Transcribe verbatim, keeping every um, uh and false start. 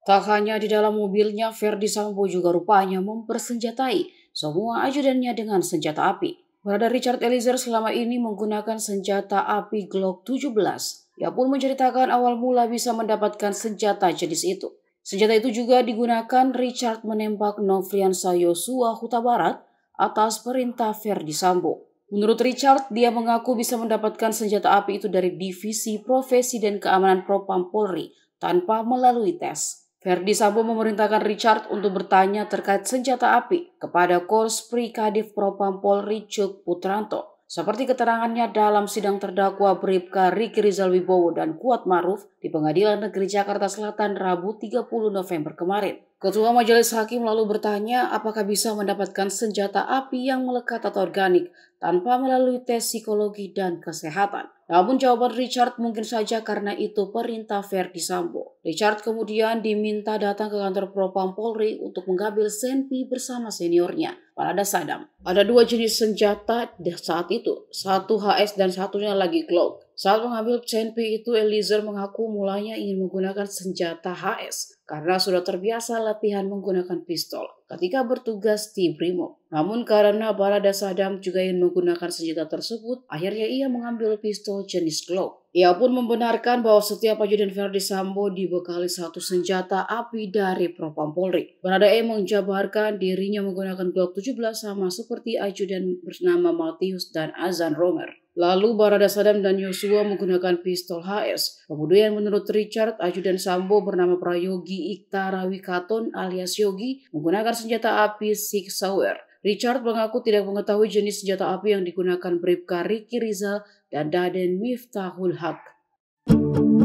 Tak hanya di dalam mobilnya, Ferdy Sambo juga rupanya mempersenjatai semua ajudannya dengan senjata api. Bharada Richard Eliezer selama ini menggunakan senjata api Glock tujuh belas. Ia pun menceritakan awal mula bisa mendapatkan senjata jenis itu. Senjata itu juga digunakan Richard menembak Nofriansyah Yosua Hutabarat atas perintah Ferdy Sambo. Menurut Richard, dia mengaku bisa mendapatkan senjata api itu dari Divisi Profesi dan Keamanan Propam Polri tanpa melalui tes. Ferdy Sambo memerintahkan Richard untuk bertanya terkait senjata api kepada Korps Prikadif Propam Polri Chuck Putranto, seperti keterangannya dalam sidang terdakwa Bripka Ricky Rizal Wibowo dan Kuat Maruf di Pengadilan Negeri Jakarta Selatan Rabu tiga puluh November kemarin. Ketua Majelis Hakim lalu bertanya apakah bisa mendapatkan senjata api yang melekat atau organik tanpa melalui tes psikologi dan kesehatan. Namun jawaban Richard mungkin saja karena itu perintah Ferdy Sambo. Richard kemudian diminta datang ke kantor Propam Polri untuk mengambil senpi bersama seniornya, Bharada Sadam. Ada dua jenis senjata saat itu, satu H S dan satunya lagi Glock. Saat mengambil senpi itu, Eliezer mengaku mulanya ingin menggunakan senjata H S karena sudah terbiasa latihan menggunakan pistol ketika bertugas di Brimob. Namun karena Bharada Sadam juga ingin menggunakan senjata tersebut, akhirnya ia mengambil pistol jenis Glock. Ia pun membenarkan bahwa setiap ajudan Ferdy Sambo dibekali satu senjata api dari Propam Polri. Bharada E menjabarkan dirinya menggunakan Glock tujuh belas sama seperti ajudan bernama Matius dan Adzan Romer. Lalu Bharada Sadam dan Yosua menggunakan pistol H S. Kemudian menurut Richard, ajudan Sambo bernama Prayogi Iktara Wikaton alias Yogi menggunakan senjata api Sig Sauer. Richard mengaku tidak mengetahui jenis senjata api yang digunakan Bripka Ricky Rizal dan Daden Miftahul Hak.